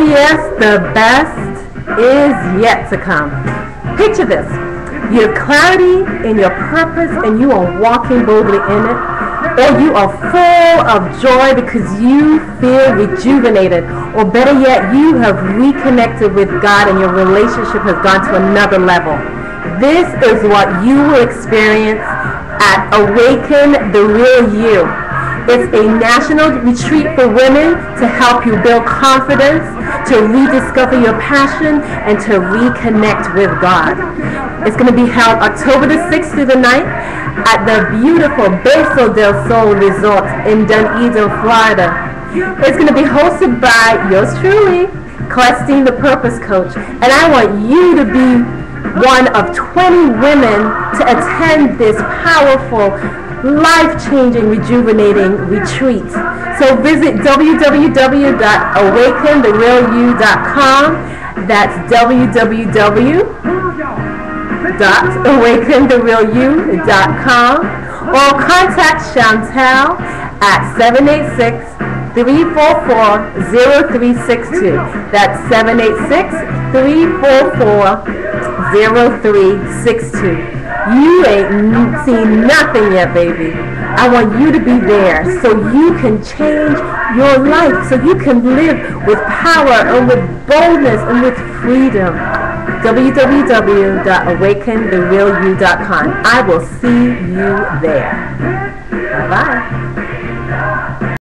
Oh yes, the best is yet to come. Picture this. You're cloudy in your purpose and you are walking boldly in it. Or you are full of joy because you feel rejuvenated. Or better yet, you have reconnected with God and your relationship has gone to another level. This is what you will experience at Awaken The Real You. It's a national retreat for women to help you build confidence, to rediscover your passion, and to reconnect with God. It's going to be held October the 6th through the 9th at the beautiful Beso del Sol Resort in Dunedin, Florida. It's going to be hosted by yours truly, Clestine the Purpose Coach. And I want you to be one of 20 women to attend this powerful, life-changing, rejuvenating retreat. So visit www.awakentherealyou.com. That's www.awakentherealyou.com, or contact Chantal at 786-344-0362. That's 786-344-0362. You ain't seen nothing yet, baby. I want you to be there so you can change your life, so you can live with power and with boldness and with freedom. www.awakentherealyou.com. I will see you there. Bye-bye.